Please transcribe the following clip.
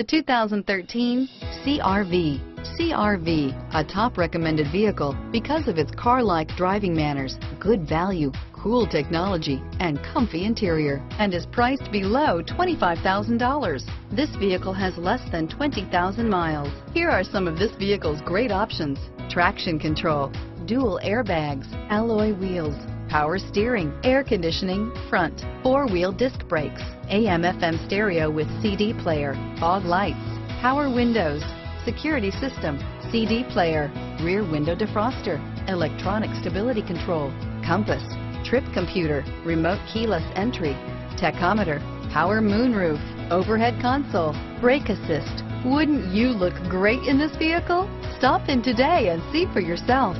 The 2013 CR-V. CR-V, a top recommended vehicle because of its car-like driving manners, good value, cool technology, and comfy interior, and is priced below $25,000. This vehicle has less than 20,000 miles. Here are some of this vehicle's great options: traction control, dual airbags, alloy wheels, power steering, air conditioning, front, four-wheel disc brakes, AM/FM stereo with CD player, fog lights, power windows, security system, CD player, rear window defroster, electronic stability control, compass, trip computer, remote keyless entry, tachometer, power moonroof, overhead console, brake assist. Wouldn't you look great in this vehicle? Stop in today and see for yourself.